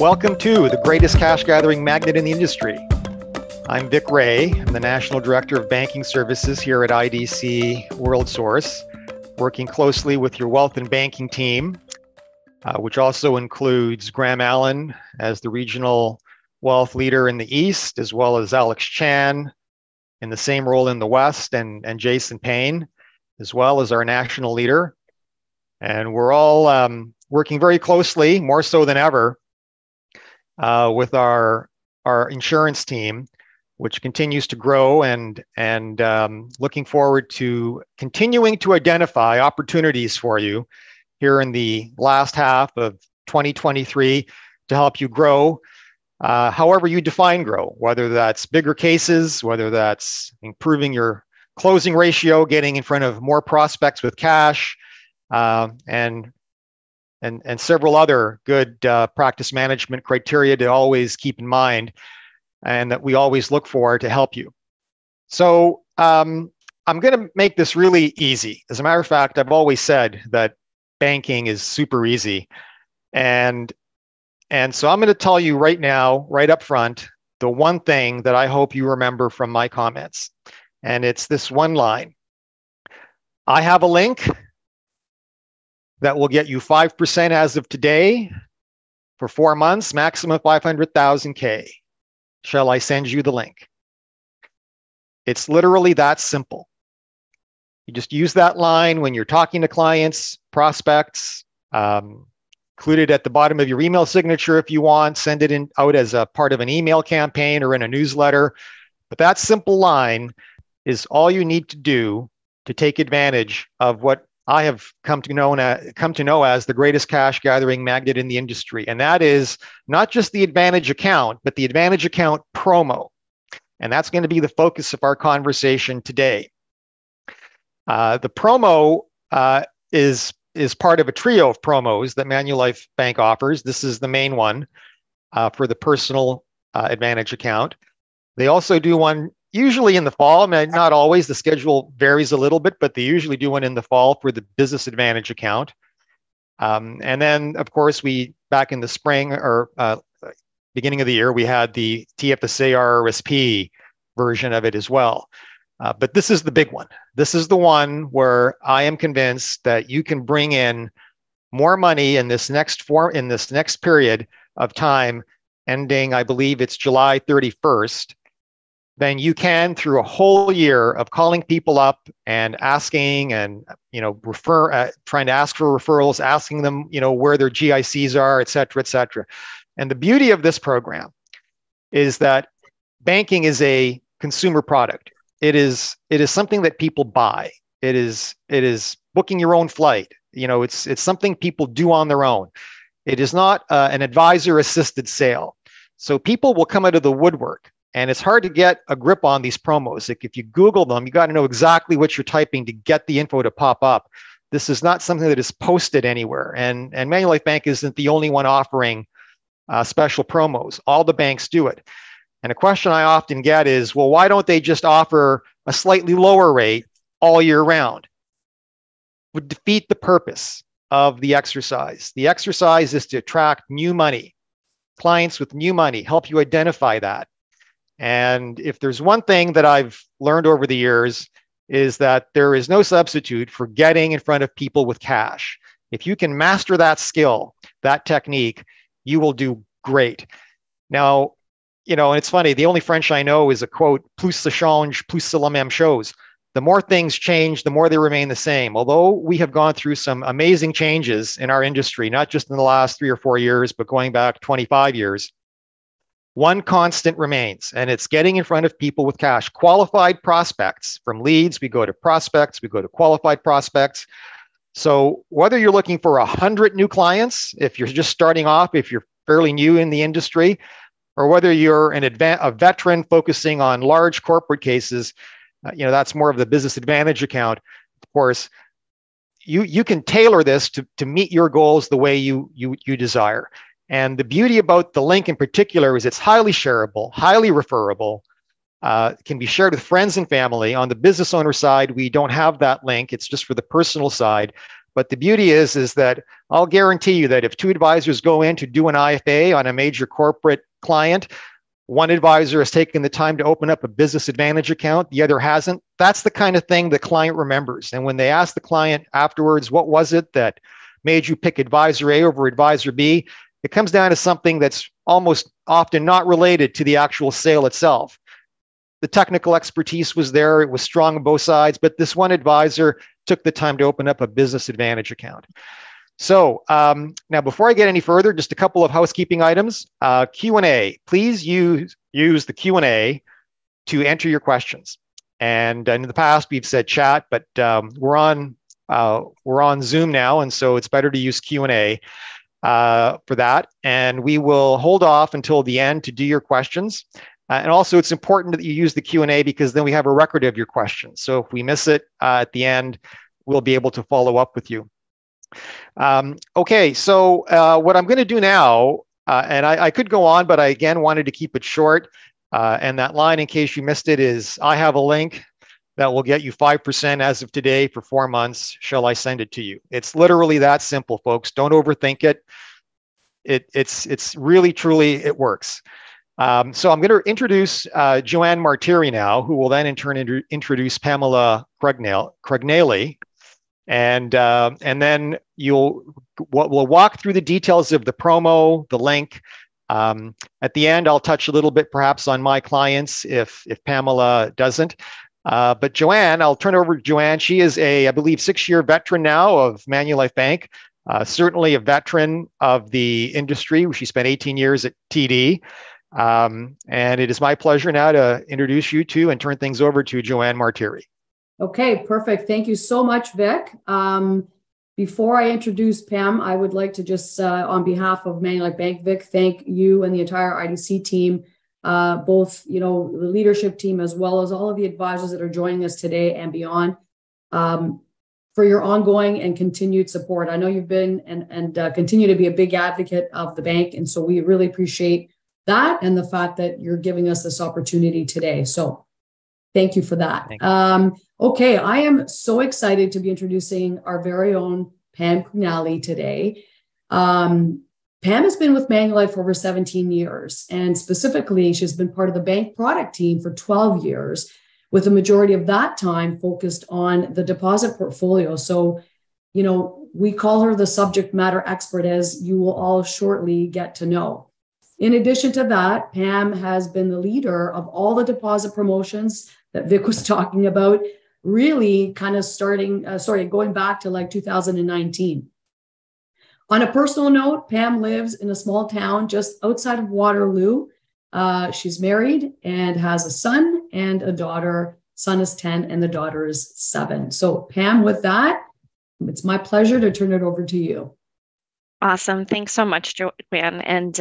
Welcome to the greatest cash gathering magnet in the industry. I'm Vic Raye. I'm the National Director of Banking Services here at IDC WorldSource, working closely with your wealth and banking team, which also includes Graham Allen as the regional wealth leader in the East, as well as Alex Chan in the same role in the West, and Jason Payne, as well as our national leader. And we're all working very closely, more so than ever, with our insurance team, which continues to grow, and looking forward to continuing to identify opportunities for you here in the last half of 2023 to help you grow, however you define grow, whether that's bigger cases, whether that's improving your closing ratio, getting in front of more prospects with cash, and several other good practice management criteria to always keep in mind and that we always look for to help you. So I'm going to make this really easy. As a matter of fact, I've always said that banking is super easy. And so I'm going to tell you right now, right up front, the one thing that I hope you remember from my comments. And it's this one line. I have a link that will get you 5% as of today for 4 months, maximum 500,000K. Shall I send you the link? It's literally that simple. You just use that line when you're talking to clients, prospects, included at the bottom of your email signature if you want, send it in, out as a part of an email campaign or in a newsletter. But that simple line is all you need to do to take advantage of what I have come to know as the greatest cash gathering magnet in the industry. And that is not just the Advantage account, but the Advantage account promo. And that's going to be the focus of our conversation today. The promo is part of a trio of promos that Manulife Bank offers. This is the main one for the personal Advantage account. They also do one usually in the fall, not always, the schedule varies a little bit, but they usually do one in the fall for the Business Advantage account. And then, of course, back in the spring or beginning of the year, we had the TFSA RRSP version of it as well. But this is the big one. This is the one where I am convinced that you can bring in more money in this next period of time, ending, I believe it's July 31st. Then you can through a whole year of calling people up and asking and, trying to ask for referrals, asking them, where their GICs are, et cetera, et cetera. And the beauty of this program is that banking is a consumer product. It is something that people buy. It is booking your own flight. It's something people do on their own. It is not an advisor-assisted sale. So people will come out of the woodwork. And it's hard to get a grip on these promos. Like if you Google them, you got to know exactly what you're typing to get the info to pop up. This is not something that is posted anywhere. And Manulife Bank isn't the only one offering special promos. All the banks do it. And a question I often get is, well, why don't they just offer a slightly lower rate all year round? It would defeat the purpose of the exercise. The exercise is to attract new money, clients with new money, help you identify that. And if there's one thing that I've learned over the years is that there is no substitute for getting in front of people with cash. If you can master that skill, that technique, you will do great. Now, and it's funny, the only French I know is a quote, plus ça change, plus c'est la même chose. The more things change, the more they remain the same. Although we have gone through some amazing changes in our industry, not just in the last 3 or 4 years, but going back 25 years, one constant remains, and it's getting in front of people with cash. Qualified prospects. From leads, we go to prospects, we go to qualified prospects. So whether you're looking for 100 new clients, if you're just starting off, if you're fairly new in the industry, or whether you're a veteran focusing on large corporate cases, that's more of the Business Advantage account, of course, you can tailor this to meet your goals the way you desire. And the beauty about the link in particular is it's highly shareable, highly referable, can be shared with friends and family. On the business owner side, we don't have that link. It's just for the personal side. But the beauty is that I'll guarantee you that if two advisors go in to do an IFA on a major corporate client, one advisor has taken the time to open up a Business Advantage account, the other hasn't. That's the kind of thing the client remembers. And when they ask the client afterwards, what was it that made you pick advisor A over advisor B? It comes down to something that's almost often not related to the actual sale itself. The technical expertise was there. It was strong on both sides, but this one advisor took the time to open up a Business Advantage account. So now, before I get any further, just a couple of housekeeping items. Q&A, please use the Q&A to enter your questions. And in the past, we've said chat, but we're on Zoom now, and so it's better to use Q&A for that. And we will hold off until the end to do your questions. And also, it's important that you use the Q&A because then we have a record of your questions. So if we miss it at the end, we'll be able to follow up with you. Okay, so what I'm going to do now, and I could go on, but I again wanted to keep it short. And that line, in case you missed it, is I have a link that will get you 5% as of today for 4 months. Shall I send it to you? It's literally that simple, folks. Don't overthink it. It's really, truly, it works. So I'm going to introduce Joanne Martire now, who will then in turn introduce Pamela Crugnale. And then we'll walk through the details of the promo, the link. At the end, I'll touch a little bit perhaps on my clients if Pamela doesn't. But Joanne, I'll turn over to Joanne. She is a, I believe, 6-year veteran now of Manulife Bank, certainly a veteran of the industry. She spent 18 years at TD. And it is my pleasure now to introduce you to and turn things over to Joanne Martire. Okay, perfect. Thank you so much, Vic. Before I introduce Pam, I would like to just, on behalf of Manulife Bank, Vic, thank you and the entire IDC team, both the leadership team as well as all of the advisors that are joining us today and beyond, for your ongoing and continued support. I know you've been and continue to be a big advocate of the bank, and so we really appreciate that and the fact that you're giving us this opportunity today. So thank you for that. Okay, I am so excited to be introducing our very own Pam Crugnale today. Pam has been with Manulife for over 17 years, and specifically, she's been part of the bank product team for 12 years, with the majority of that time focused on the deposit portfolio. So, we call her the subject matter expert, as you will all shortly get to know. In addition to that, Pam has been the leader of all the deposit promotions that Vic was talking about, really kind of going back to like 2019. On a personal note, Pam lives in a small town just outside of Waterloo. She's married and has a son and a daughter. Son is 10 and the daughter is 7. So Pam, with that, it's my pleasure to turn it over to you. Awesome. Thanks so much, Joanne. And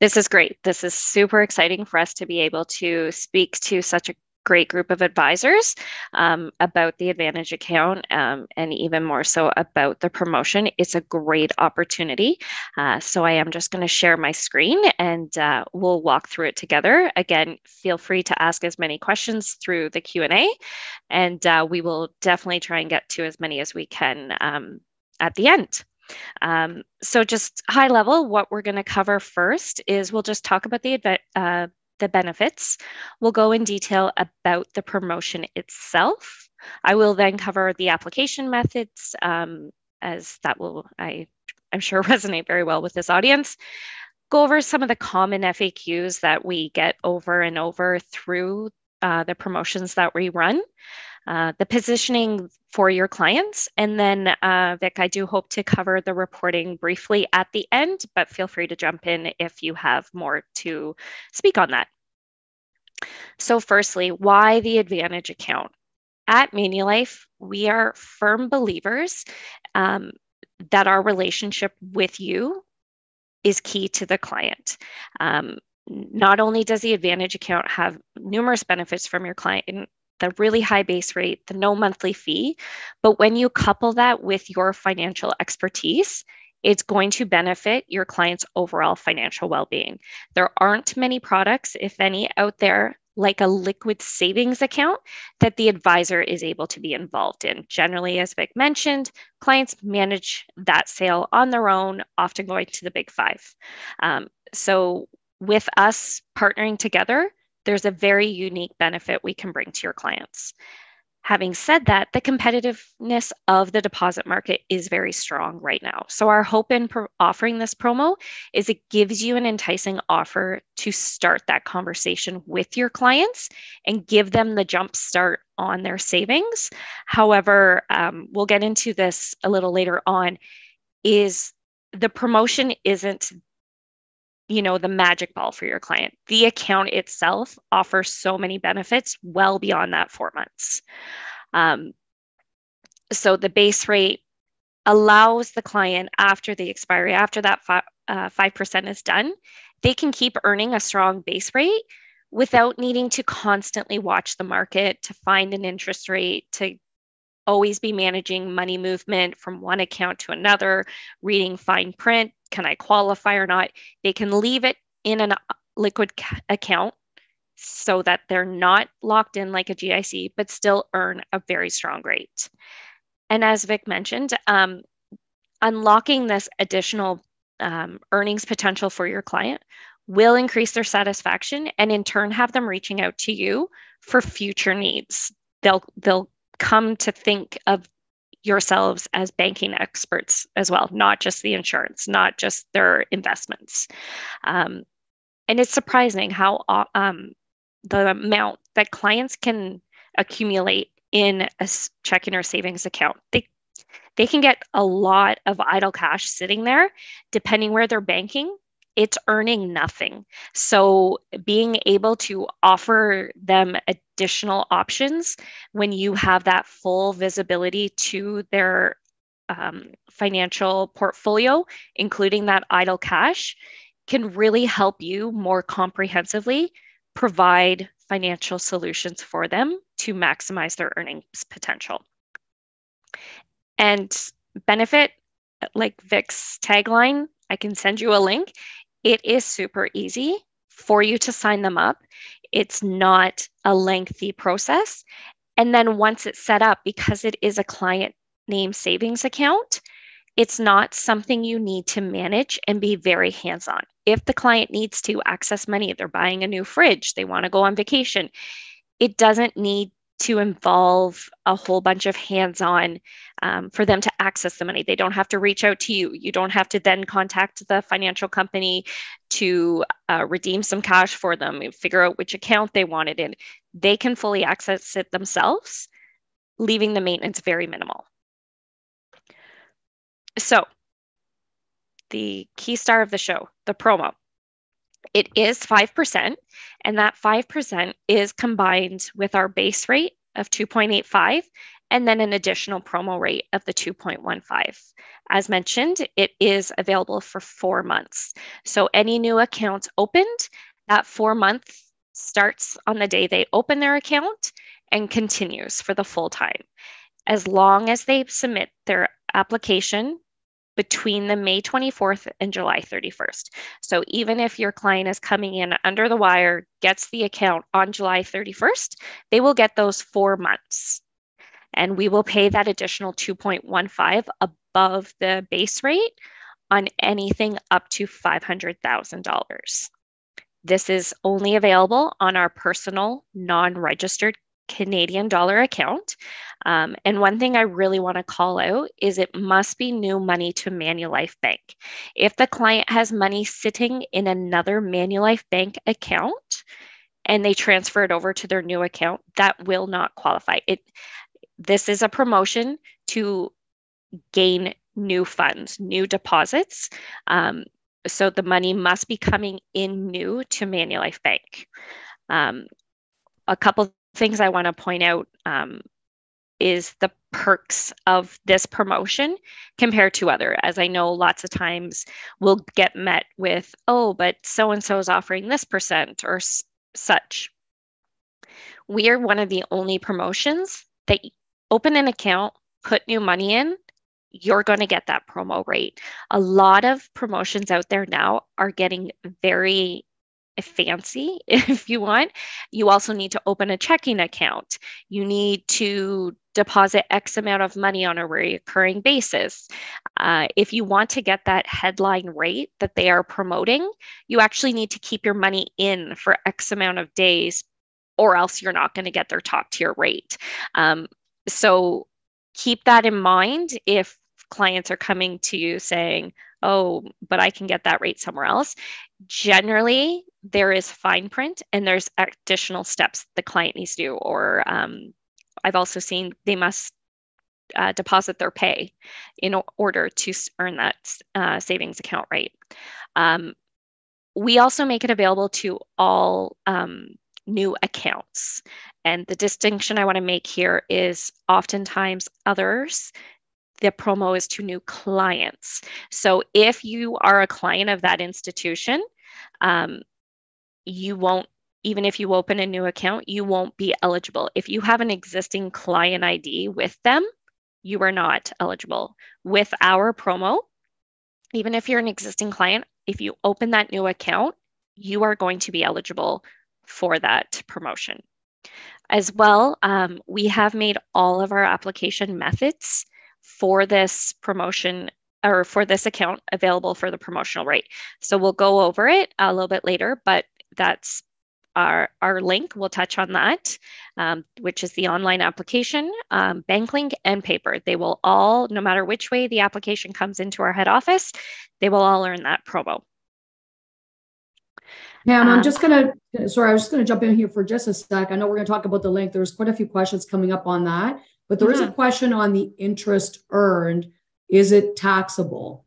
this is great. This is super exciting for us to be able to speak to such a great group of advisors about the Advantage account and even more so about the promotion. It's a great opportunity. So I am just going to share my screen and we'll walk through it together. Again, feel free to ask as many questions through the Q&A, and we will definitely try and get to as many as we can at the end. So just high level, what we're going to cover first is we'll just talk about the benefits. We'll go in detail about the promotion itself. I will then cover the application methods, as that will, I'm sure, resonate very well with this audience. Go over some of the common FAQs that we get over and over through the promotions that we run, the positioning for your clients, and then Vic, I do hope to cover the reporting briefly at the end, but feel free to jump in if you have more to speak on that. So firstly, why the Advantage account? At Manulife, we are firm believers that our relationship with you is key to the client. Not only does the Advantage account have numerous benefits from your client, the really high base rate, the no monthly fee, but when you couple that with your financial expertise, it's going to benefit your client's overall financial well-being. There aren't many products, if any, out there like a liquid savings account that the advisor is able to be involved in. Generally, as Vic mentioned, clients manage that sale on their own, often going to the big five. So with us partnering together, there's a very unique benefit we can bring to your clients. Having said that, the competitiveness of the deposit market is very strong right now. So our hope in offering this promo is it gives you an enticing offer to start that conversation with your clients and give them the jump start on their savings. However, we'll get into this a little later on, is the promotion isn't the magic ball for your client. The account itself offers so many benefits well beyond that 4 months. So the base rate allows the client after the expiry, after that 5% is done, they can keep earning a strong base rate without needing to constantly watch the market to find an interest rate, to always be managing money movement from one account to another, reading fine print, can I qualify or not? They can leave it in a liquid account so that they're not locked in like a GIC, but still earn a very strong rate. And as Vic mentioned, unlocking this additional earnings potential for your client will increase their satisfaction and in turn have them reaching out to you for future needs. They'll come to think of yourselves as banking experts as well, not just the insurance, not just their investments. And it's surprising how the amount that clients can accumulate in a checking or savings account. They can get a lot of idle cash sitting there, depending where they're banking, it's earning nothing. So being able to offer them additional options when you have that full visibility to their financial portfolio, including that idle cash, can really help you more comprehensively provide financial solutions for them to maximize their earnings potential. And benefit, like Vic's tagline, I can send you a link. It is super easy for you to sign them up. It's not a lengthy process. And then once it's set up, because it is a client name savings account, it's not something you need to manage and be very hands-on. If the client needs to access money, they're buying a new fridge, they want to go on vacation, it doesn't need to involve a whole bunch of hands-on for them to access the money. They don't have to reach out to you. You don't have to then contact the financial company to redeem some cash for them and figure out which account they want it in. They can fully access it themselves, leaving the maintenance very minimal. So the key star of the show, the promo. It is 5%, and that 5% is combined with our base rate of 2.85 and then an additional promo rate of the 2.15. As mentioned, it is available for 4 months. So any new accounts opened, that 4 month starts on the day they open their account and continues for the full time. As long as they submit their application between the May 24th and July 31st. So even if your client is coming in under the wire, gets the account on July 31st, they will get those 4 months. And we will pay that additional 2.15 above the base rate on anything up to $500,000. This is only available on our personal non-registered Canadian dollar account. And one thing I really want to call out is it must be new money to Manulife Bank. If the client has money sitting in another Manulife Bank account and they transfer it over to their new account, that will not qualify. This is a promotion to gain new funds, new deposits. So the money must be coming in new to Manulife Bank. A couple things I want to point out is the perks of this promotion compared to other, as I know lots of times we'll get met with, oh, but so-and-so is offering this percent or such. We are one of the only promotions that open an account, put new money in, you're going to get that promo rate. A lot of promotions out there now are getting very fancy if you want. You also need to open a checking account. You need to deposit X amount of money on a recurring basis. If you want to get that headline rate that they are promoting, you actually need to keep your money in for X amount of days, or else you're not going to get their top tier rate. So keep that in mind if clients are coming to you saying, oh, but I can get that rate somewhere else. Generally, there is fine print and there's additional steps the client needs to do, or I've also seen they must deposit their pay in order to earn that savings account rate. We also make it available to all new accounts. And the distinction I want to make here is oftentimes others, the promo is to new clients. So if you are a client of that institution, you won't, even if you open a new account, you won't be eligible. If you have an existing client ID with them, you are not eligible. With our promo, even if you're an existing client, if you open that new account, you are going to be eligible for that promotion. As well, we have made all of our application methods for this promotion or for this account available for the promotional rate. So we'll go over it a little bit later, but that's our link. We'll touch on that, which is the online application, BankLink and paper. They will all, no matter which way the application comes into our head office, they will all earn that promo. Pam, I'm just going to jump in here for just a sec. I know we're going to talk about the link. There's quite a few questions coming up on that, but there is a question on the interest earned. Is it taxable?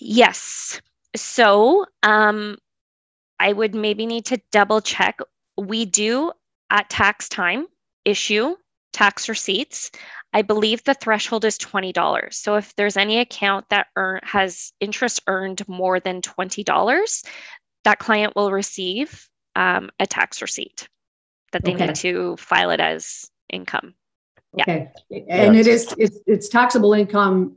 Yes. So I would maybe need to double check. We do at tax time issue tax receipts. I believe the threshold is $20. So if there's any account that has interest earned more than $20, that client will receive a tax receipt that they need to file it as income. Okay. Yeah. And it's taxable income.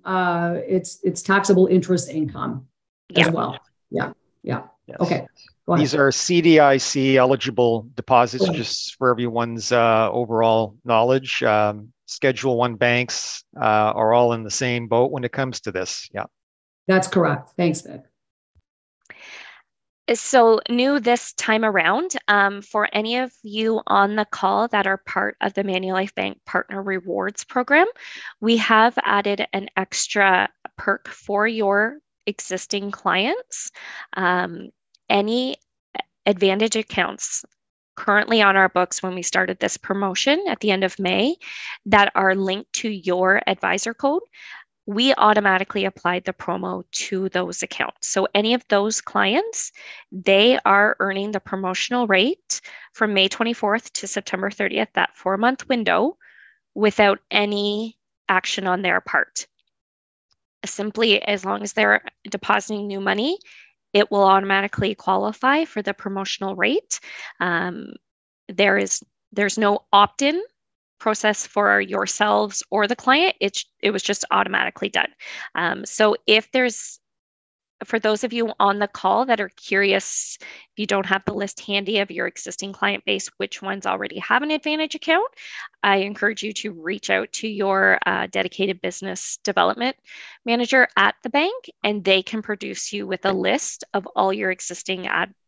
It's taxable interest income as well. Yeah. Yeah. Yes. Okay. These are CDIC eligible deposits, just for everyone's overall knowledge. Schedule One banks are all in the same boat when it comes to this. Yeah. That's correct. Thanks, Vic. So new this time around, for any of you on the call that are part of the Manulife Bank Partner Rewards Program, we have added an extra perk for your existing clients. Any Advantage accounts currently on our books when we started this promotion at the end of May that are linked to your advisor code, we automatically applied the promo to those accounts. So any of those clients, they are earning the promotional rate from May 24th to September 30th, that 4-month window, without any action on their part. Simply, as long as they're depositing new money, it will automatically qualify for the promotional rate. There's no opt-in process for yourselves or the client. It was just automatically done. So if there's, for those of you on the call that are curious, if you don't have the list handy of your existing client base, which ones already have an Advantage account, I encourage you to reach out to your dedicated business development manager at the bank, and they can produce you with a list of all your existing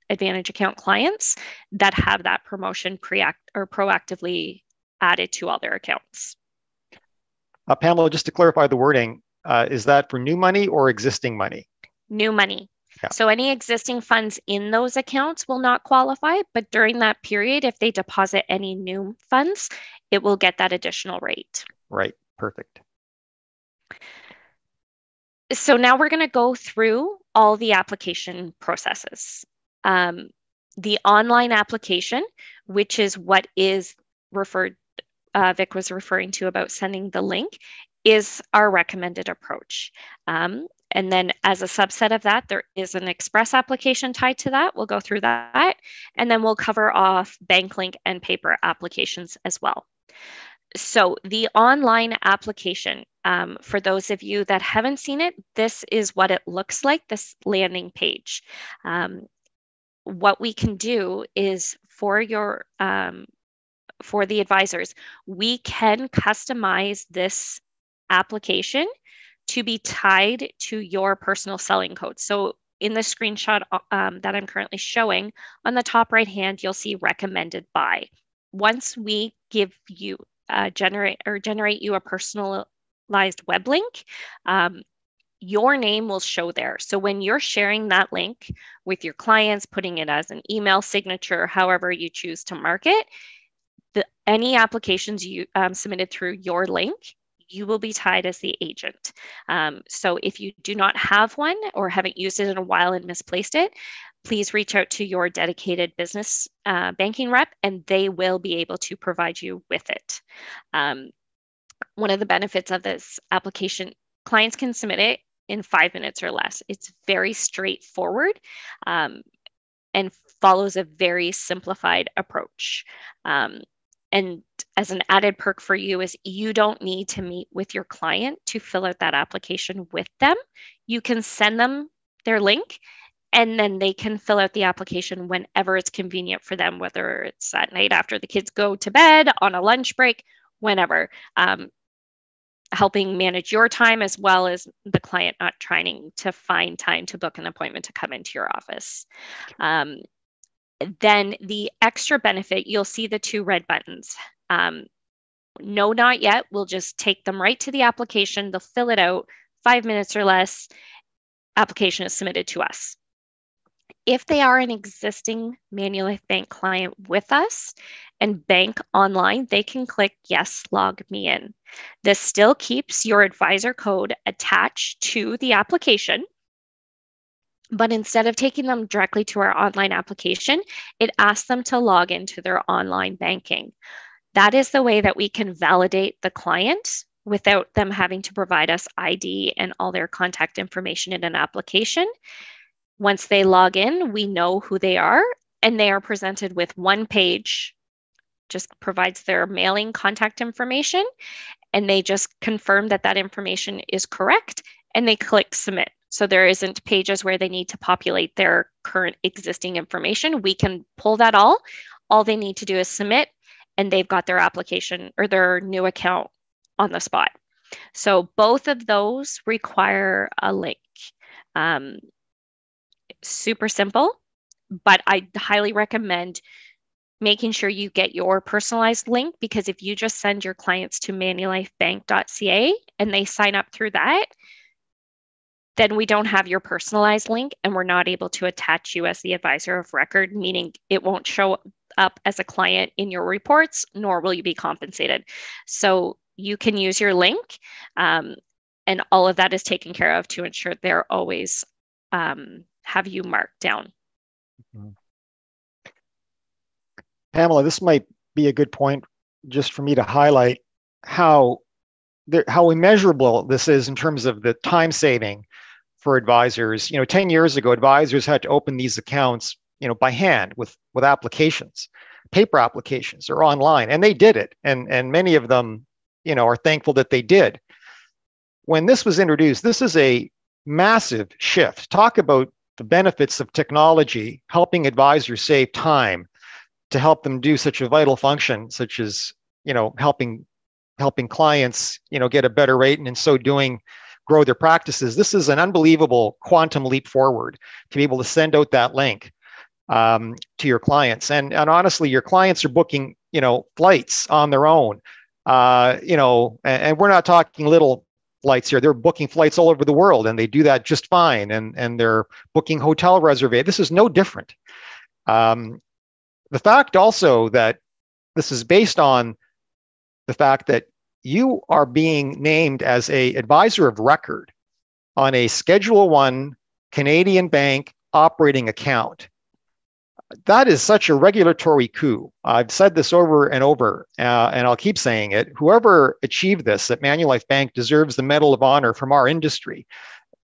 Advantage account clients that have that promotion proactively added to all their accounts. Pamela, just to clarify the wording, is that for new money or existing money? New money. Yeah. So any existing funds in those accounts will not qualify, but during that period, if they deposit any new funds, it will get that additional rate. Right. Perfect. So now we're going to go through all the application processes. The online application, which is what is referred, Vic was referring to about sending the link, is our recommended approach. And then as a subset of that, there is an express application tied to that. We'll go through that. And then we'll cover off BankLink and paper applications as well. So the online application, for those of you that haven't seen it, this is what it looks like, this landing page. what we can do is for the advisors, we can customize this application to be tied to your personal selling code. So in the screenshot that I'm currently showing, on the top right hand, you'll see recommended by. Once we give you generate you a personalized web link, your name will show there. So when you're sharing that link with your clients, putting it as an email signature, however you choose to market, any applications you submitted through your link, you will be tied as the agent. So if you do not have one or haven't used it in a while and misplaced it, please reach out to your dedicated business banking rep and they will be able to provide you with it. One of the benefits of this application, clients can submit it in 5 minutes or less. It's very straightforward and follows a very simplified approach. And as an added perk for you is you don't need to meet with your client to fill out that application with them. You can send them their link and then they can fill out the application whenever it's convenient for them, whether it's at night after the kids go to bed, on a lunch break, whenever, helping manage your time as well as the client not trying to find time to book an appointment to come into your office. Then the extra benefit, you'll see the two red buttons. No, not yet. We'll just take them right to the application. They'll fill it out 5 minutes or less. Application is submitted to us. If they are an existing Manulife Bank client with us and bank online, they can click yes, log me in. This still keeps your advisor code attached to the application. But instead of taking them directly to our online application, it asks them to log into their online banking. That is the way that we can validate the client without them having to provide us ID and all their contact information in an application. Once they log in, we know who they are and they are presented with one page, just provides their mailing contact information, and they just confirm that that information is correct and they click submit. So there isn't pages where they need to populate their current existing information. We can pull that all. All they need to do is submit and they've got their application or their new account on the spot. So both of those require a link. Super simple, but I highly recommend making sure you get your personalized link, because if you just send your clients to manulifebank.ca and they sign up through that, then we don't have your personalized link and we're not able to attach you as the advisor of record, meaning it won't show up as a client in your reports, nor will you be compensated. So you can use your link and all of that is taken care of to ensure they're always have you marked down. Mm-hmm. Pamela, this might be a good point just for me to highlight how immeasurable this is in terms of the time saving for advisors. You know, 10 years ago, advisors had to open these accounts, you know, by hand with applications, paper applications or online, and they did it. And many of them, you know, are thankful that they did. When this was introduced, this is a massive shift. Talk about the benefits of technology helping advisors save time to help them do such a vital function, such as, you know, helping clients, you know, get a better rate and in so doing grow their practices. This is an unbelievable quantum leap forward to be able to send out that link to your clients. And honestly, your clients are booking, you know, flights on their own, you know, and we're not talking little flights here. They're booking flights all over the world and they do that just fine. And they're booking hotel reservations. This is no different. The fact also that this is based on the fact that you are being named as a advisor of record on a Schedule One Canadian bank operating account. That is such a regulatory coup. I've said this over and over, and I'll keep saying it. Whoever achieved this at Manulife Bank deserves the Medal of Honor from our industry.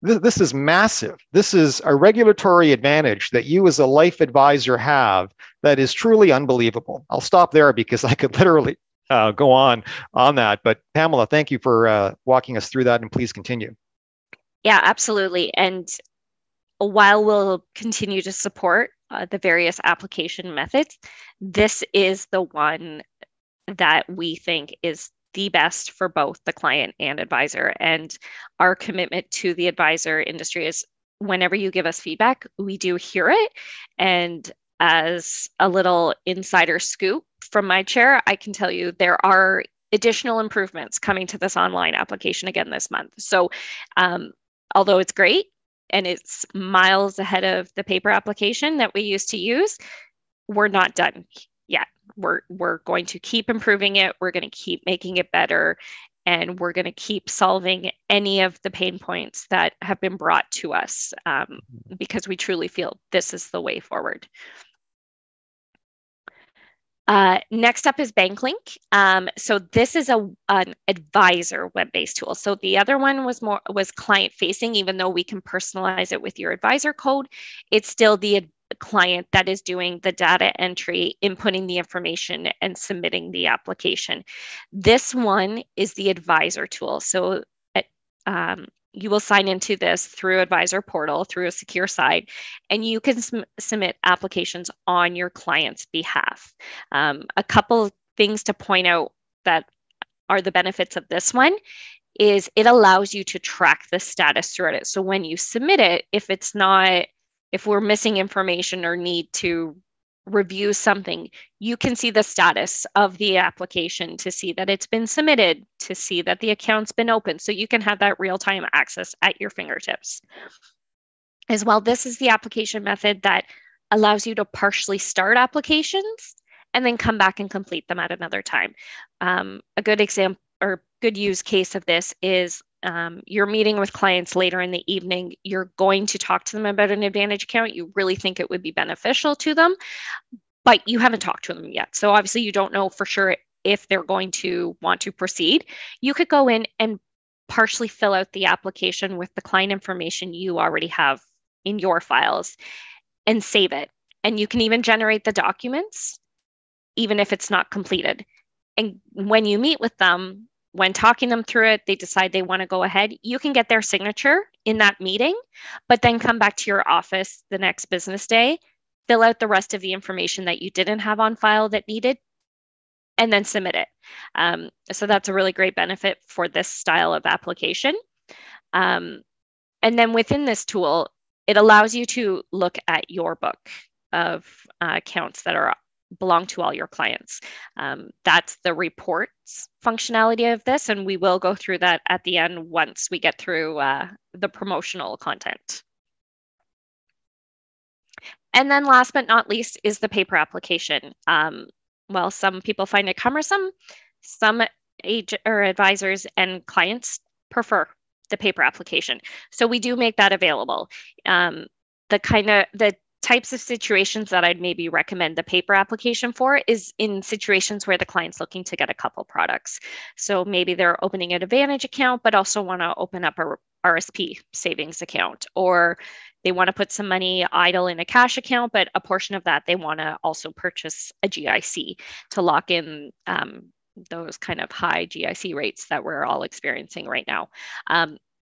This is massive. This is a regulatory advantage that you as a life advisor have that is truly unbelievable. I'll stop there because I could literally go on that. But Pamela, thank you for walking us through that, and please continue. Yeah, absolutely. And while we'll continue to support the various application methods, this is the one that we think is the best for both the client and advisor. And our commitment to the advisor industry is whenever you give us feedback, we do hear it. And as a little insider scoop from my chair, I can tell you there are additional improvements coming to this online application again this month. So although it's great and it's miles ahead of the paper application that we used to use, we're not done yet. We're going to keep improving it. We're going to keep making it better. And we're going to keep solving any of the pain points that have been brought to us because we truly feel this is the way forward. Next up is BankLink. So this is an advisor web-based tool. So the other one was client-facing, even though we can personalize it with your advisor code. It's still the client that is doing the data entry, inputting the information, and submitting the application. This one is the advisor tool. So you will sign into this through Advisor Portal, through a secure site, and you can submit applications on your client's behalf. A couple things to point out that are the benefits of this one is it allows you to track the status throughout it. So when you submit it, if we're missing information or need to review something, you can see the status of the application to see that it's been submitted, to see that the account's been opened. So you can have that real-time access at your fingertips. As well, this is the application method that allows you to partially start applications and then come back and complete them at another time. A good example or good use case of this is you're meeting with clients later in the evening, you're going to talk to them about an Advantage account, you really think it would be beneficial to them, but you haven't talked to them yet. So obviously you don't know for sure if they're going to want to proceed. You could go in and partially fill out the application with the client information you already have in your files and save it. And you can even generate the documents, even if it's not completed. And when you meet with them, when talking them through it, they decide they want to go ahead, you can get their signature in that meeting, but then come back to your office the next business day, fill out the rest of the information that you didn't have on file that needed, and then submit it. So that's a really great benefit for this style of application. And then within this tool, it allows you to look at your book of accounts that belong to all your clients. That's the reports functionality of this, and we will go through that at the end once we get through the promotional content. And then last but not least is the paper application. While some people find it cumbersome, some advisors and clients prefer the paper application. So we do make that available. The types of situations that I'd maybe recommend the paper application for is in situations where the client's looking to get a couple products. So maybe they're opening an Advantage account, but also want to open up a RRSP savings account, or they want to put some money idle in a cash account, but a portion of that they want to also purchase a GIC to lock in those kind of high GIC rates that we're all experiencing right now.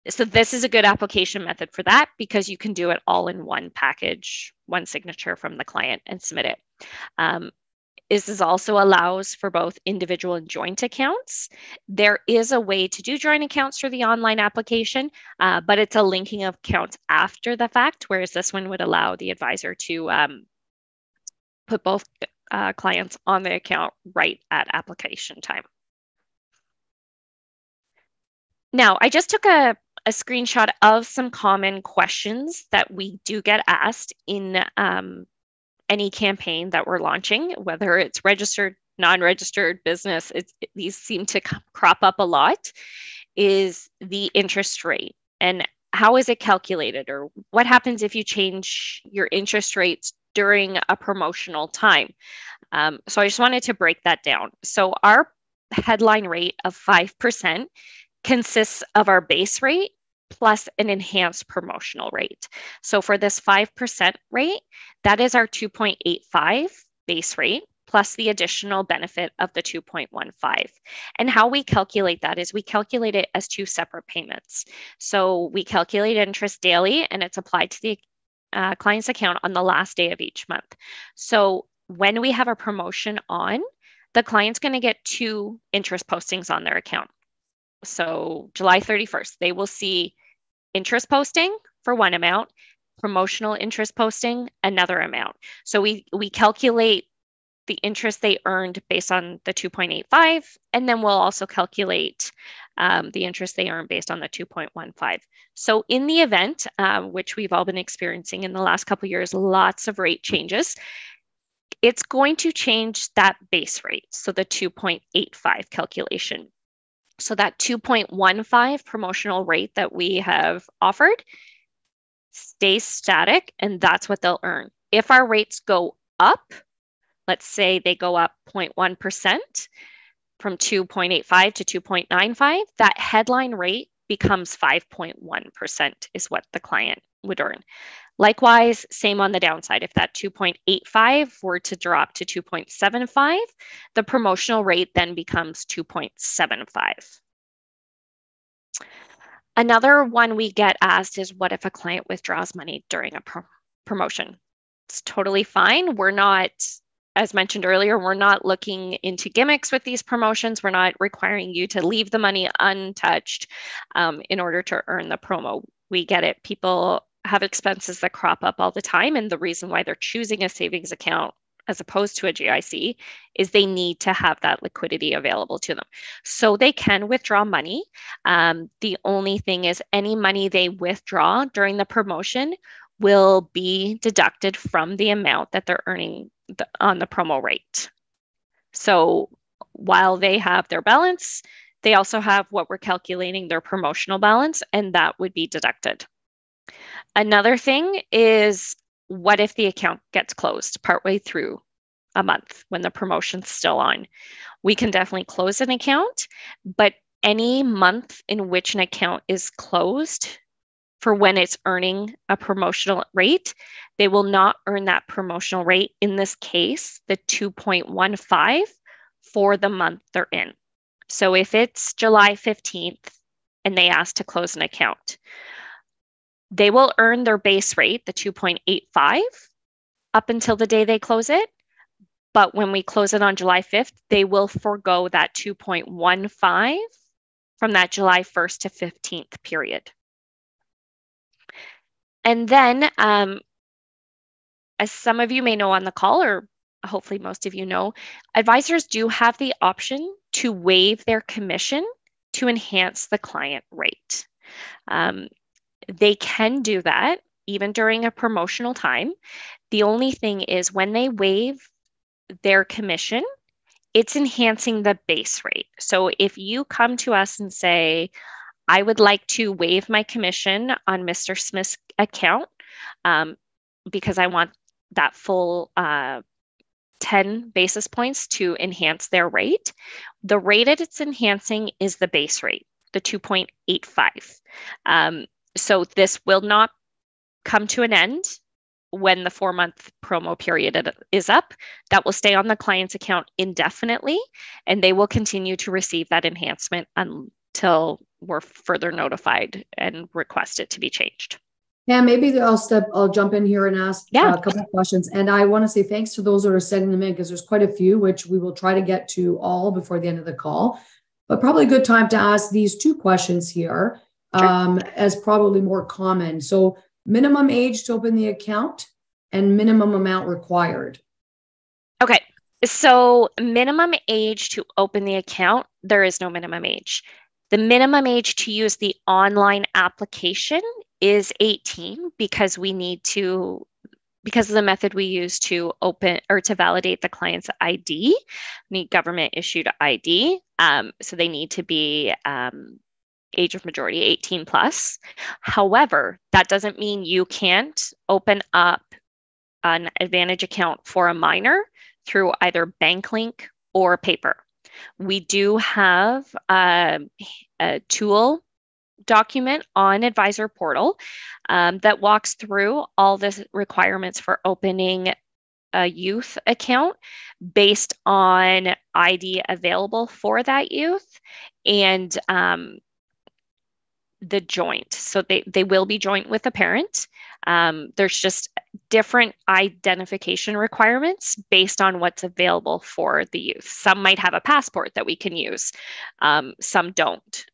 So this is a good application method for that because you can do it all in one package, one signature from the client and submit it. This also allows for both individual and joint accounts. There is a way to do joint accounts through the online application, but it's a linking of accounts after the fact, whereas this one would allow the advisor to put both clients on the account right at application time. Now, I just took a screenshot of some common questions that we do get asked in any campaign that we're launching, whether it's registered, non-registered, business, these seem to crop up a lot, is the interest rate and how is it calculated, or what happens if you change your interest rates during a promotional time. So I just wanted to break that down. So our headline rate of 5% consists of our base rate plus an enhanced promotional rate. So for this 5% rate, that is our 2.85 base rate plus the additional benefit of the 2.15. And how we calculate that is we calculate it as two separate payments. So we calculate interest daily and it's applied to the client's account on the last day of each month. So when we have a promotion on, the client's going to get two interest postings on their account. So July 31st, they will see interest posting for one amount, promotional interest posting, another amount. So we calculate the interest they earned based on the 2.85, and then we'll also calculate the interest they earned based on the 2.15. So in the event, which we've all been experiencing in the last couple of years, lots of rate changes, it's going to change that base rate, so the 2.85 calculation. So that 2.15 promotional rate that we have offered stays static, and that's what they'll earn. If our rates go up, let's say they go up 0.1% from 2.85 to 2.95, that headline rate becomes 5.1% is what the client would earn. Likewise, same on the downside. If that 2.85 were to drop to 2.75, the promotional rate then becomes 2.75. Another one we get asked is, what if a client withdraws money during a promotion? It's totally fine. We're not, as mentioned earlier, we're not looking into gimmicks with these promotions. We're not requiring you to leave the money untouched in order to earn the promo. We get it. People have expenses that crop up all the time. And the reason why they're choosing a savings account as opposed to a GIC is they need to have that liquidity available to them. So they can withdraw money. The only thing is any money they withdraw during the promotion will be deducted from the amount that they're earning on the promo rate. So while they have their balance, they also have what we're calculating their promotional balance, and that would be deducted. Another thing is, what if the account gets closed partway through a month when the promotion's still on? We can definitely close an account, but any month in which an account is closed for when it's earning a promotional rate, they will not earn that promotional rate, in this case, the 2.15 for the month they're in. So if it's July 15th and they ask to close an account, they will earn their base rate, the 2.85, up until the day they close it. But when we close it on July 5th, they will forego that 2.15 from that July 1st to 15th period. And then, as some of you may know on the call, or hopefully most of you know, advisors do have the option to waive their commission to enhance the client rate. They can do that even during a promotional time. The only thing is, when they waive their commission, it's enhancing the base rate. So if you come to us and say, I would like to waive my commission on Mr. Smith's account because I want that full 10 basis points to enhance their rate, the rate that it's enhancing is the base rate, the 2.85. So this will not come to an end when the 4-month promo period is up. That will stay on the client's account indefinitely, and they will continue to receive that enhancement until we're further notified and request it to be changed. Yeah, maybe I'll jump in here and ask a couple of questions. And I want to say thanks to those that are sending them in, because there's quite a few, which we will try to get to all before the end of the call. But probably a good time to ask these two questions here. Sure. As probably more common. So minimum age to open the account and minimum amount required. Okay. So minimum age to open the account, there is no minimum age. The minimum age to use the online application is 18 because of the method we use to open or to validate the client's ID, need government issued ID. So they need to be, age of majority, 18 plus. However, that doesn't mean you can't open up an Advantage account for a minor through either BankLink or paper. We do have a tool document on Advisor Portal that walks through all the requirements for opening a youth account based on ID available for that youth and the joint. So they will be joint with a parent. There's just different identification requirements based on what's available for the youth. Some might have a passport that we can use. Some don't,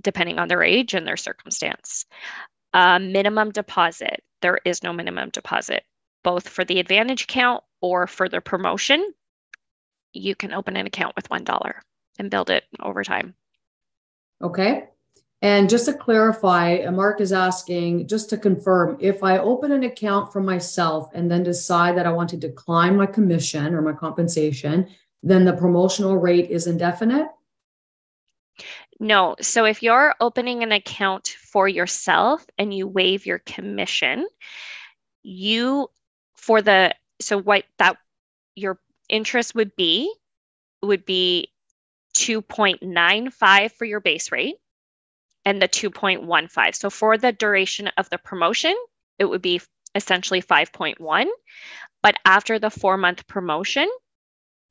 depending on their age and their circumstance. Minimum deposit. There is no minimum deposit, both for the Advantage account or for the promotion. You can open an account with $1 and build it over time. Okay. And just to clarify, Mark is asking, just to confirm, if I open an account for myself and then decide that I want to decline my commission or my compensation, then the promotional rate is indefinite? No. So if you're opening an account for yourself and you waive your commission, your interest would be 2.95 for your base rate. And the 2.15. So for the duration of the promotion, it would be essentially 5.1. But after the 4-month promotion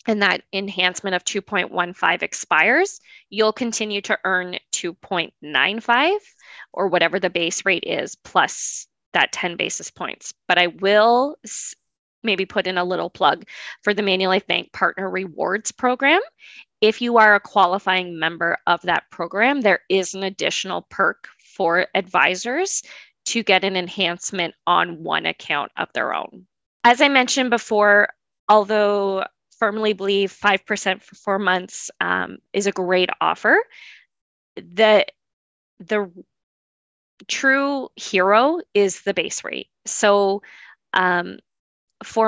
and that enhancement of 2.15 expires, you'll continue to earn 2.95 or whatever the base rate is plus that 10 basis points. But I will maybe put in a little plug for the Manulife Bank Partner Rewards Program. If you are a qualifying member of that program, there is an additional perk for advisors to get an enhancement on one account of their own. As I mentioned before, although I firmly believe 5% for 4 months is a great offer, the true hero is the base rate. So 4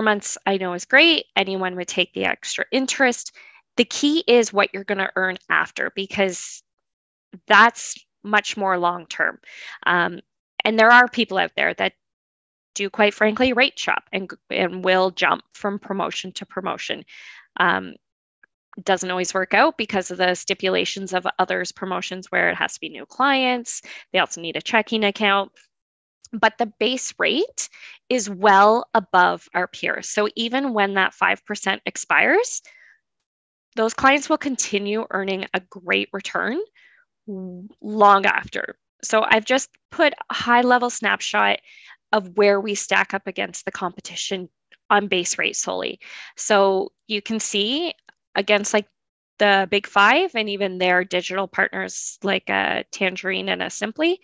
months I know is great. Anyone would take the extra interest. The key is what you're going to earn after, because that's much more long-term. And there are people out there that do, quite frankly, rate shop and will jump from promotion to promotion. Doesn't always work out because of the stipulations of others' promotions where it has to be new clients. They also need a checking account. But the base rate is well above our peers. So even when that 5% expires, those clients will continue earning a great return long after. So I've just put a high-level snapshot of where we stack up against the competition on base rate solely. So you can see against like the Big Five and even their digital partners like a Tangerine and a Simply,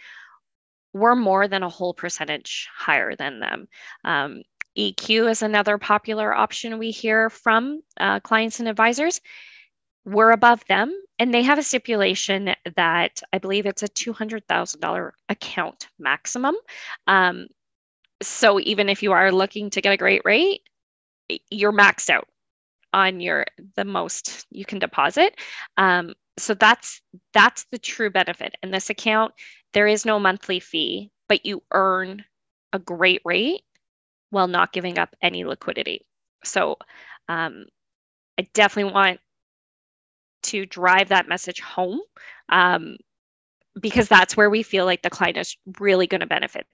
we're more than a whole percentage higher than them. EQ is another popular option we hear from clients and advisors. We're above them, and they have a stipulation that I believe it's a $200,000 account maximum. So even if you are looking to get a great rate, you're maxed out on the most you can deposit. So that's the true benefit. In this account, there is no monthly fee, but you earn a great rate while not giving up any liquidity. So I definitely want to drive that message home because that's where we feel like the client is really going to benefit.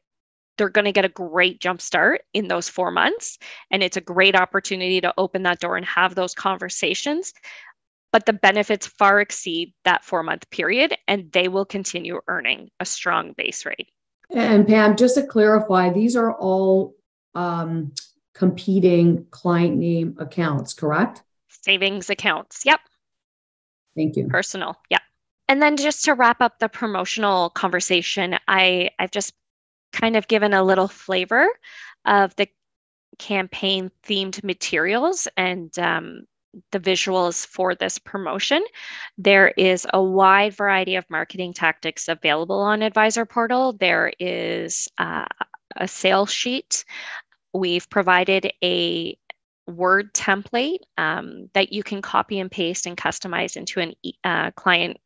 They're going to get a great jump start in those 4 months, and it's a great opportunity to open that door and have those conversations. But the benefits far exceed that 4-month period, and they will continue earning a strong base rate. And Pam, just to clarify, these are all competing client name accounts, correct? Savings accounts. Yep. Thank you. Personal. Yep. And then just to wrap up the promotional conversation, I've just kind of given a little flavor of the campaign themed materials and the visuals for this promotion. There is a wide variety of marketing tactics available on Advisor Portal. There is a sales sheet. We've provided a Word template that you can copy and paste and customize into an client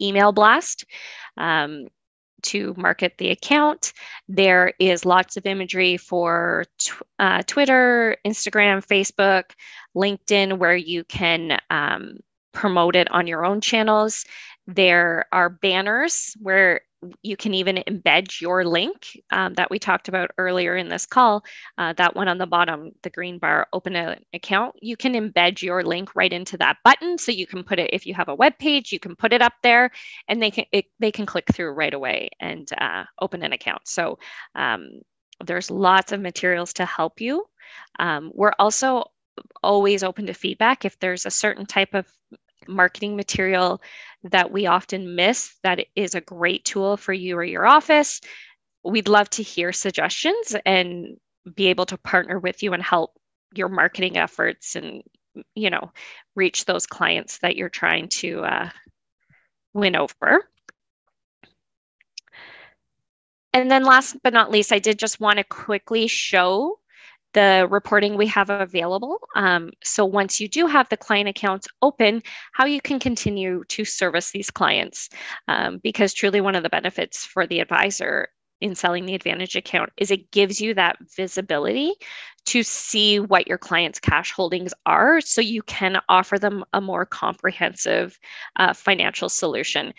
email blast to market the account. There is lots of imagery for Twitter, Instagram, Facebook, LinkedIn, where you can promote it on your own channels. There are banners where you can even embed your link that we talked about earlier in this call. That one on the bottom, the green bar, open an account. You can embed your link right into that button. So you can put it, if you have a web page, you can put it up there and they can click through right away and open an account. So there's lots of materials to help you. We're also always open to feedback. If there's a certain type of marketing material that we often miss that is a great tool for you or your office, we'd love to hear suggestions and be able to partner with you and help your marketing efforts and, you know, reach those clients that you're trying to win over. And then last but not least, I did just want to quickly show the reporting we have available. So once you do have the client accounts open, how you can continue to service these clients, because truly one of the benefits for the advisor in selling the Advantage account is it gives you that visibility to see what your clients' cash holdings are, so you can offer them a more comprehensive financial solution.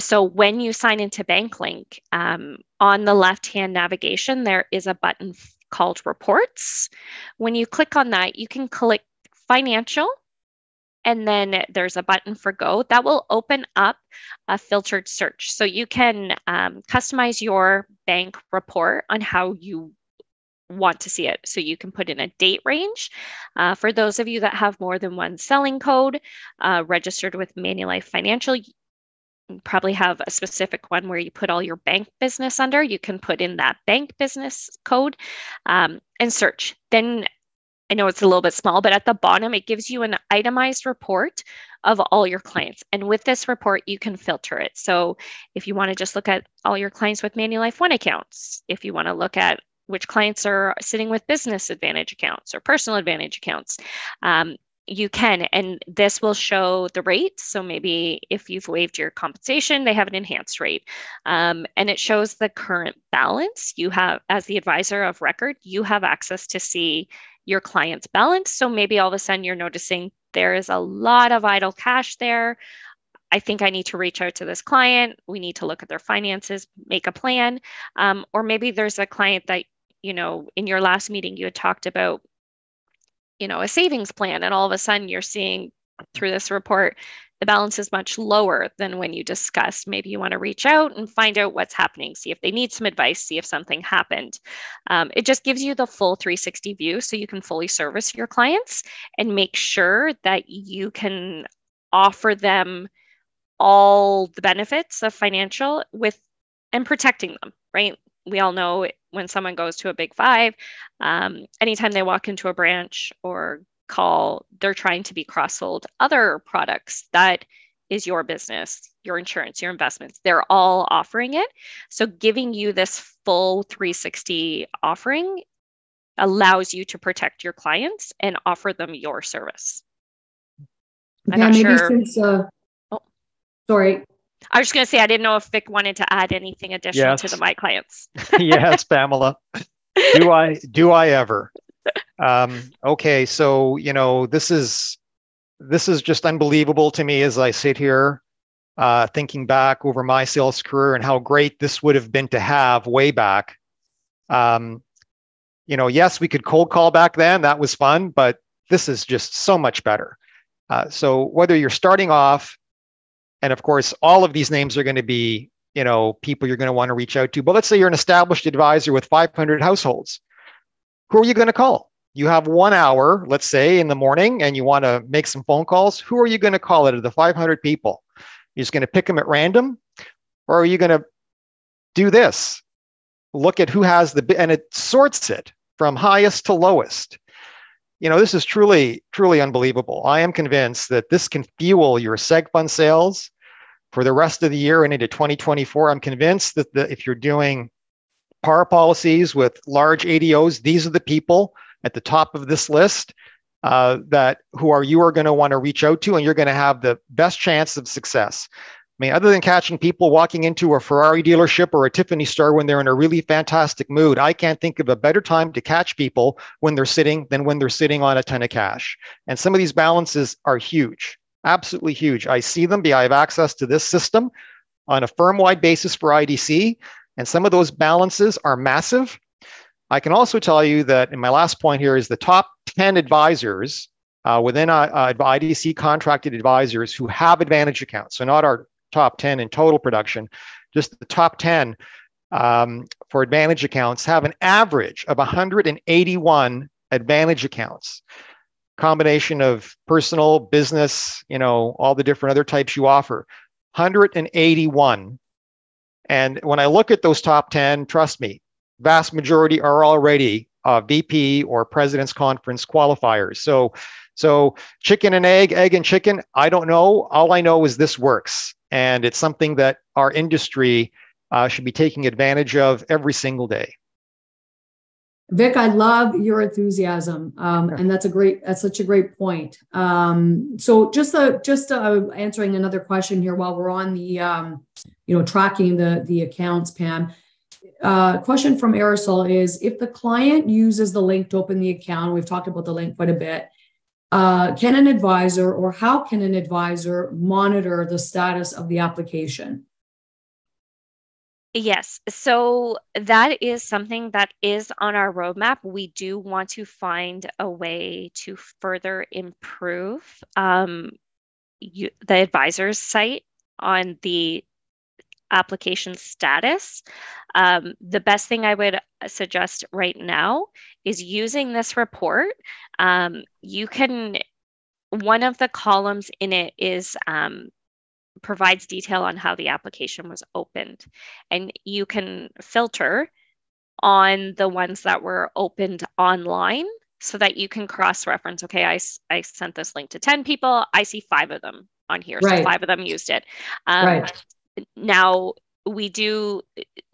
So when you sign into BankLink, on the left-hand navigation, there is a button called Reports. When you click on that, you can click Financial, and then there's a button for Go. That will open up a filtered search. So you can customize your bank report on how you want to see it. So you can put in a date range. For those of you that have more than one selling code registered with Manulife Financial, probably have a specific one where you put all your bank business under. You can put in that bank business code and search. Then, I know it's a little bit small, but at the bottom, it gives you an itemized report of all your clients. And with this report, you can filter it. So if you want to just look at all your clients with Manulife One accounts, if you want to look at which clients are sitting with Business Advantage accounts or Personal Advantage accounts, you can, and this will show the rate. So maybe if you've waived your compensation, they have an enhanced rate. And it shows the current balance you have. As the advisor of record, you have access to see your client's balance. So maybe all of a sudden you're noticing there is a lot of idle cash there. I think I need to reach out to this client. We need to look at their finances, make a plan. Or maybe there's a client that, you know, in your last meeting you had talked about, you know, a savings plan, and all of a sudden you're seeing through this report, the balance is much lower than when you discussed. Maybe you want to reach out and find out what's happening, see if they need some advice, see if something happened. It just gives you the full 360 view, so you can fully service your clients and make sure that you can offer them all the benefits of financial with and protecting them, right? We all know when someone goes to a big five, anytime they walk into a branch or call, they're trying to be cross-sold other products. That is your business, your insurance, your investments. They're all offering it. So giving you this full 360 offering allows you to protect your clients and offer them your service. I'm not sure. Sorry. I was just going to say, I didn't know if Vic wanted to add anything additional to the My Clients. Yes, Pamela. Do I ever? Okay, so, you know, this is just unbelievable to me as I sit here thinking back over my sales career and how great this would have been to have way back. You know, yes, we could cold call back then. That was fun, but this is just so much better. So whether you're starting off, and of course, all of these names are going to be, you know, people you're going to want to reach out to. But let's say you're an established advisor with 500 households. Who are you going to call? You have 1 hour, let's say, in the morning, and you want to make some phone calls. Who are you going to call out of the 500 people? You're just going to pick them at random? Or are you going to do this? Look at who has the, and it sorts it from highest to lowest. You know, this is truly, truly unbelievable. I am convinced that this can fuel your seg fund sales for the rest of the year and into 2024. I'm convinced that if you're doing par policies with large ADOs, these are the people at the top of this list who you are going to want to reach out to, and you're going to have the best chance of success. I mean, other than catching people walking into a Ferrari dealership or a Tiffany store when they're in a really fantastic mood, I can't think of a better time to catch people when they're sitting than when they're sitting on a ton of cash. And some of these balances are huge, absolutely huge. I see them. I have access to this system on a firm-wide basis for IDC, and some of those balances are massive. I can also tell you that, and my last point here is the top 10 advisors within IDC contracted advisors who have Advantage accounts. So not our top 10 in total production, just the top 10 for Advantage accounts have an average of 181 Advantage accounts. Combination of personal, business, you know, all the different other types you offer, 181. And when I look at those top 10, trust me, vast majority are already VP or President's Conference qualifiers. So chicken and egg, egg and chicken, I don't know. All I know is this works. And it's something that our industry should be taking advantage of every single day. Vic, I love your enthusiasm, and that's such a great point. So just answering another question here while we're on the, tracking the accounts, Pam. Question from Aerosol is, if the client uses the link to open the account, we've talked about the link quite a bit. Can an advisor, or how can an advisor monitor the status of the application? Yes, so that is something that is on our roadmap. We do want to find a way to further improve the advisor's site on the application status. The best thing I would suggest right now is using this report. One of the columns in it is provides detail on how the application was opened. And you can filter on the ones that were opened online so that you can cross-reference, okay, I sent this link to 10 people, I see 5 of them on here, right. So 5 of them used it. Right. Now,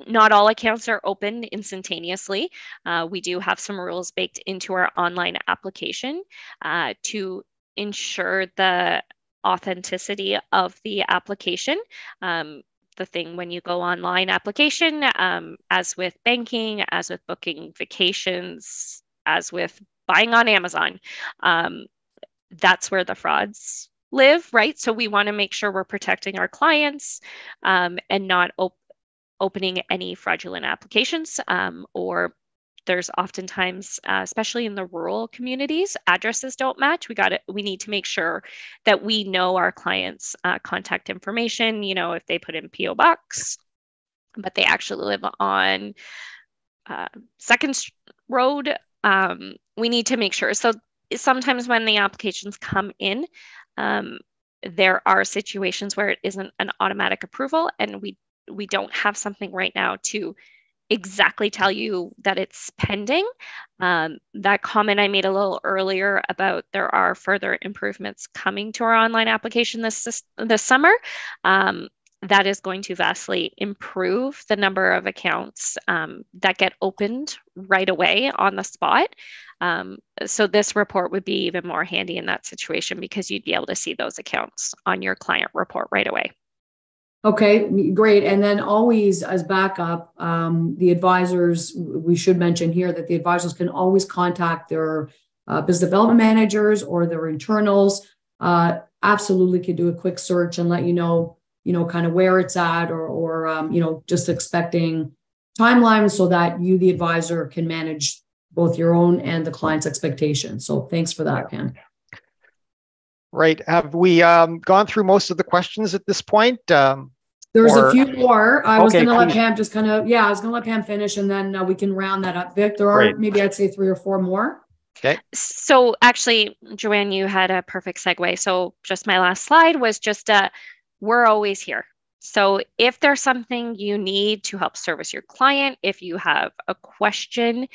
not all accounts are open instantaneously. We do have some rules baked into our online application to ensure the authenticity of the application. The thing when you go online application, as with banking, as with booking vacations, as with buying on Amazon, that's where the frauds live, right? So we want to make sure we're protecting our clients and not opening any fraudulent applications or there's oftentimes, especially in the rural communities, addresses don't match. We need to make sure that we know our clients' contact information. You know, if they put in PO Box, but they actually live on Second Road, we need to make sure. So sometimes when the applications come in, there are situations where it isn't an automatic approval, and we don't have something right now to exactly tell you that it's pending. That comment I made a little earlier about there are further improvements coming to our online application this summer. That is going to vastly improve the number of accounts that get opened right away on the spot. So this report would be even more handy in that situation because you'd be able to see those accounts on your client report right away. Okay, great. And then always as backup, the advisors, we should mention here that the advisors can always contact their business development managers or their internals. Absolutely can do a quick search and let you know, kind of where it's at or just expecting timelines so that you, the advisor, can manage both your own and the client's expectations. So thanks for that, Pam. Right. Have we gone through most of the questions at this point? There's a few more. I was going to let Pam just kind of, I was going to let Pam finish and then we can round that up. Vic, there are maybe I'd say 3 or 4 more. Okay. So actually, Joanne, you had a perfect segue. So just my last slide was just we're always here. So if there's something you need to help service your client, if you have a question,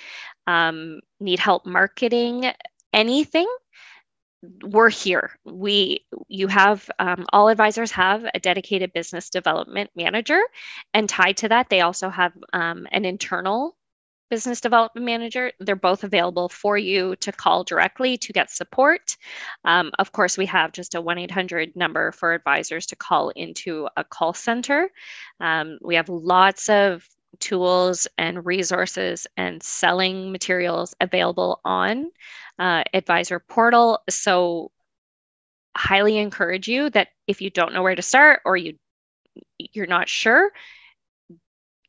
need help marketing, anything, we're here. All advisors have a dedicated business development manager, and tied to that, they also have an internal business development manager. They're both available for you to call directly to get support. Of course, we have just a 1-800 number for advisors to call into a call center. We have lots of tools and resources and selling materials available on Advisor Portal. So highly encourage you that if you don't know where to start or you're not sure,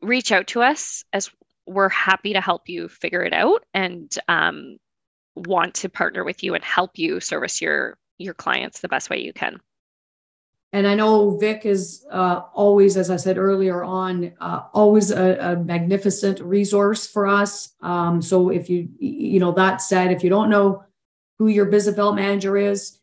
reach out to us, as we're happy to help you figure it out and want to partner with you and help you service your clients the best way you can. And I know Vic is always, as I said earlier on, always a magnificent resource for us. So if you know, that said, if you don't know who your business development manager is,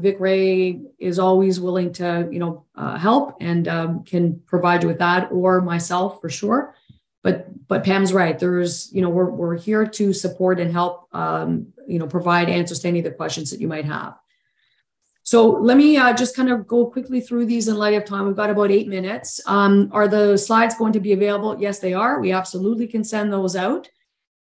Vic Raye is always willing to, help and can provide you with that, or myself for sure. But Pam's right. There's, we're here to support and help, provide answers to any of the questions that you might have. So let me just kind of go quickly through these in light of time. We've got about 8 minutes. Are the slides going to be available? Yes, they are. We absolutely can send those out,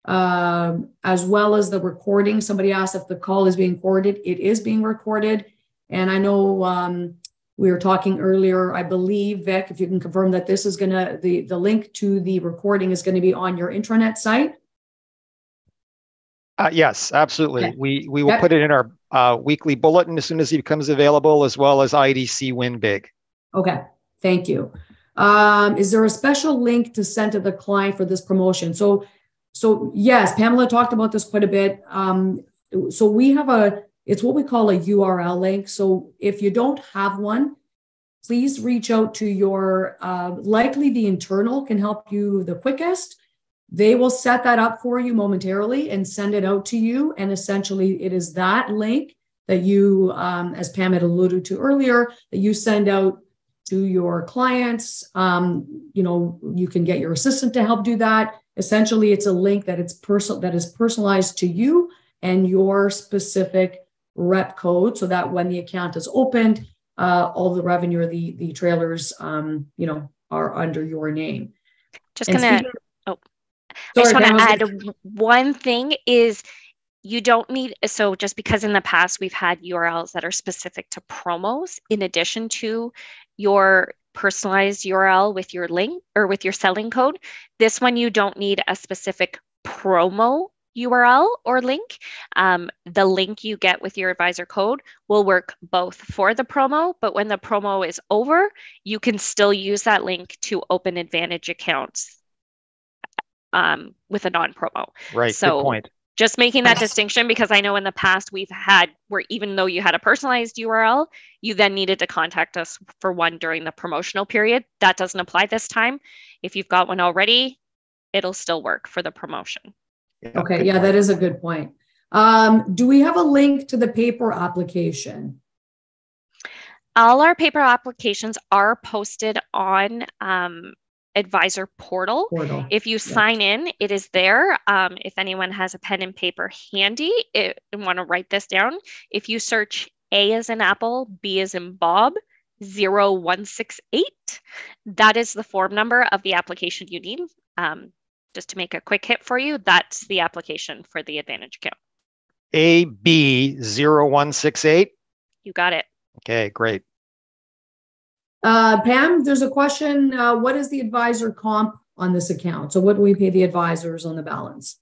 as well as the recording. Somebody asked if the call is being recorded. It is being recorded. And I know we were talking earlier, I believe, Vic, if you can confirm that this is the link to the recording is going to be on your intranet site. Yes, absolutely. Okay. We will put it in our weekly bulletin as soon as it becomes available, as well as IDC Win Big. Okay, thank you. Is there a special link to send to the client for this promotion? So yes, Pamela talked about this quite a bit. So we have it's what we call a URL link. So if you don't have one, please reach out to your, likely the internal can help you the quickest. They will set that up for you momentarily and send it out to you. And essentially it is that link that you, as Pam had alluded to earlier, that you send out to your clients. You can get your assistant to help do that. Essentially, it's a link that is personalized to you and your specific rep code, so that when the account is opened, all the revenue or the trailers, are under your name. I just want to add one thing is you don't need, so just because in the past we've had URLs that are specific to promos, in addition to your personalized URL with your link or with your selling code, this one, you don't need a specific promo URL or link. The link you get with your advisor code will work both for the promo, but when the promo is over, you can still use that link to open Advantage accounts with a non-promo. Right, so good point. Just making that distinction, because I know in the past we've had where even though you had a personalized URL, you then needed to contact us for one during the promotional period. That doesn't apply this time. If you've got one already, it'll still work for the promotion. Yeah, okay. Yeah, that is a good point. Do we have a link to the paper application? All our paper applications are posted on Advisor Portal. If you sign in, it is there. If anyone has a pen and paper handy and want to write this down, if you search A as in Apple, B as in Bob, 0168, that is the form number of the application you need. Just to make a quick hit for you, that's the application for the Advantage account. AB0168? You got it. Okay, great. Pam, there's a question. What is the advisor comp on this account? So what do we pay the advisors on the balance?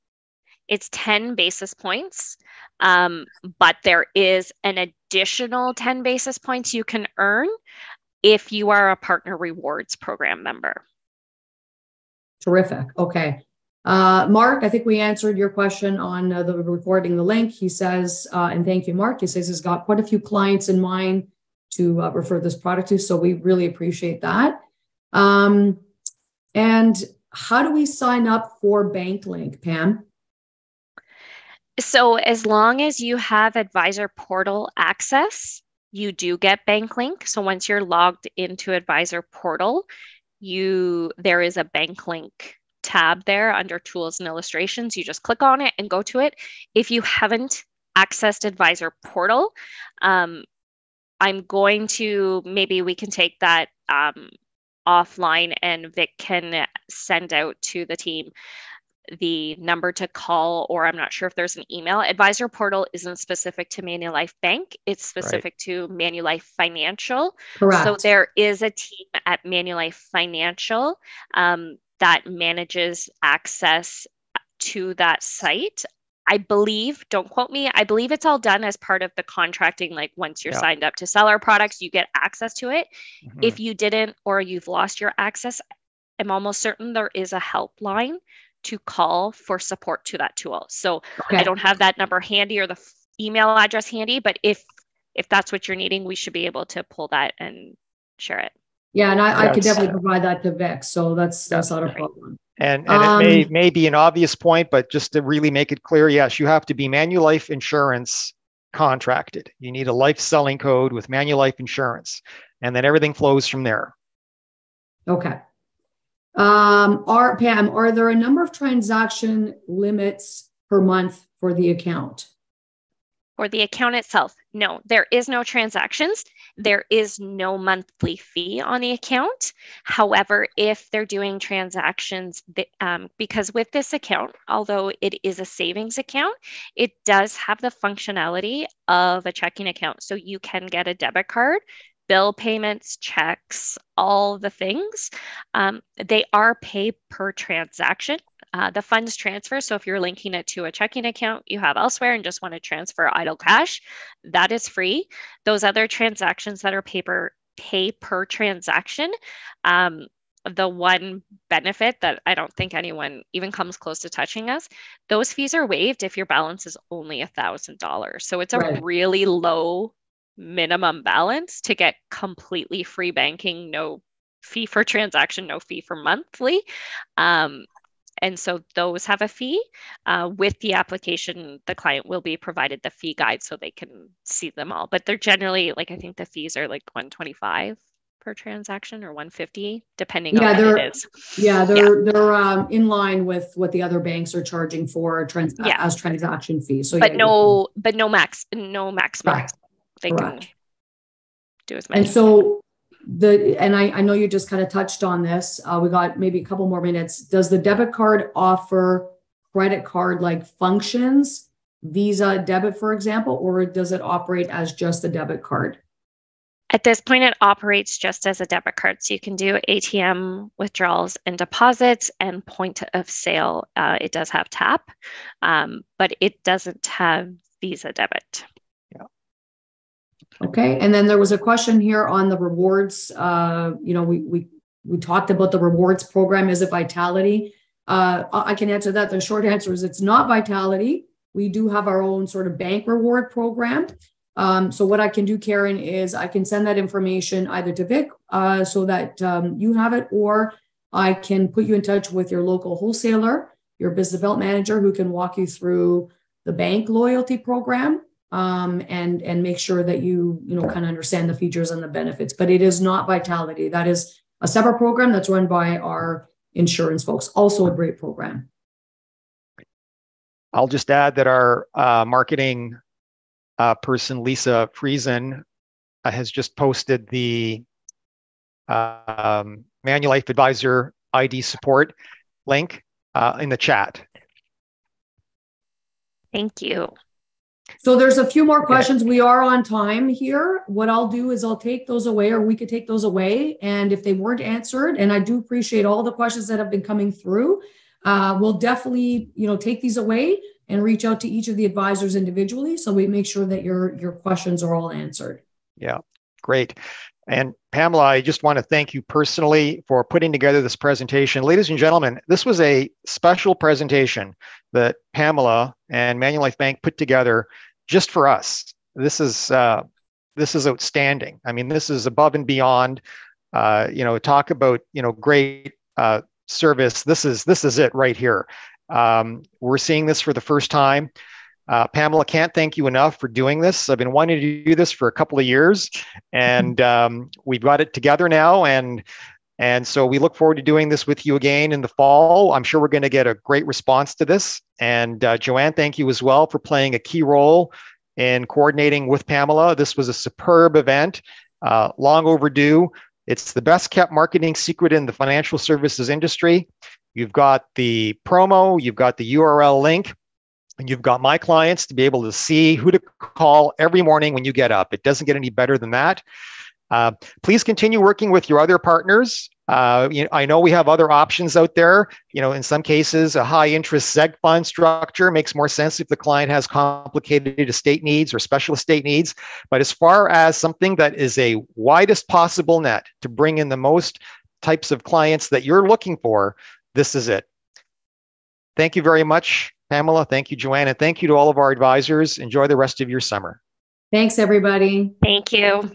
It's 10 basis points, but there is an additional 10 basis points you can earn if you are a Partner Rewards Program member. Terrific. Okay. Mark, I think we answered your question on the recording, the link. He says, and thank you, Mark. He says he's got quite a few clients in mind to refer this product to. So we really appreciate that. And how do we sign up for BankLink, Pam? So as long as you have Advisor Portal access, you do get BankLink. So once you're logged into Advisor Portal, there is a BankLink tab there under Tools and Illustrations. You just click on it and go to it. If you haven't accessed Advisor Portal, I'm going to, maybe we can take that offline and Vic can send out to the team the number to call, or I'm not sure if there's an email. Advisor Portal isn't specific to Manulife Bank. It's specific to Manulife Financial. Correct. So there is a team at Manulife Financial that manages access to that site. I believe, don't quote me, I believe it's all done as part of the contracting. Like once you're signed up to sell our products, you get access to it. Mm-hmm. If you didn't, or you've lost your access, I'm almost certain there is a helpline to call for support to that tool. So I don't have that number handy or the email address handy, but if that's what you're needing, we should be able to pull that and share it. Yeah, and I could definitely provide that to Vic. So that's not a problem. And it may be an obvious point, but just to really make it clear, yes, you have to be Manulife Insurance contracted. You need a life selling code with Manulife Insurance, and then everything flows from there. Okay. Pam, are there a number of transaction limits per month for the account? For the account itself? No, there is no transactions. There is no monthly fee on the account. However, if they're doing transactions, because with this account, although it is a savings account, it does have the functionality of a checking account. So you can get a debit card, bill payments, checks, all the things. They are paid per transaction. The funds transfer, so if you're linking it to a checking account you have elsewhere and just want to transfer idle cash, that is free. Those other transactions that are pay per transaction, the one benefit that I don't think anyone even comes close to touching us, those fees are waived if your balance is only $1,000. So it's a really low minimum balance to get completely free banking, no fee for transaction, no fee for monthly. And so those have a fee. With the application, the client will be provided the fee guide so they can see them all. But they're generally, like, I think the fees are like $125 per transaction or $150, depending on what it is. Yeah, they're in line with what the other banks are charging for as transaction fees. So no maximum. Right. They can do as much. And so I know you just kind of touched on this. We got maybe a couple more minutes. Does the debit card offer credit card like functions, Visa debit, for example, or does it operate as just a debit card? At this point, it operates just as a debit card. So you can do ATM withdrawals and deposits and point of sale. It does have tap, but it doesn't have Visa debit. Okay. And then there was a question here on the rewards. We talked about the rewards program. Is it Vitality? I can answer that. The short answer is it's not Vitality. We do have our own sort of bank reward program. So what I can do, Karen, is I can send that information either to Vic so that you have it, or I can put you in touch with your local wholesaler, your business development manager, who can walk you through the bank loyalty program. And make sure that you kind of understand the features and the benefits, but it is not Vitality. That is a separate program that's run by our insurance folks. Also a great program. I'll just add that our marketing person, Lisa Friesen, has just posted the Manulife Advisor ID support link in the chat. Thank you. So there's a few more questions. We are on time here. What I'll do is I'll take those away, or we could take those away. And if they weren't answered, and I do appreciate all the questions that have been coming through, we'll definitely, take these away and reach out to each of the advisors individually. So we make sure that your questions are all answered. Yeah, great. And Pamela, I just want to thank you personally for putting together this presentation. Ladies and gentlemen, this was a special presentation that Pamela and Manulife Bank put together just for us. This is outstanding. I mean, this is above and beyond. Talk about great service. This is it right here. We're seeing this for the first time. Pamela, can't thank you enough for doing this. I've been wanting to do this for a couple of years, and we've got it together now. And so we look forward to doing this with you again in the fall. I'm sure we're going to get a great response to this. And Joanne, thank you as well for playing a key role in coordinating with Pamela. This was a superb event, long overdue. It's the best kept marketing secret in the financial services industry. You've got the promo, you've got the URL link. And you've got my clients to be able to see who to call every morning when you get up. It doesn't get any better than that. Please continue working with your other partners I know we have other options out there. In some cases, a high interest seg fund structure makes more sense if the client has complicated estate needs or special estate needs. But as far as something that is a widest possible net to bring in the most types of clients that you're looking for, this is it. Thank you very much, Pamela. Thank you, Joanne. And thank you to all of our advisors. Enjoy the rest of your summer. Thanks, everybody. Thank you.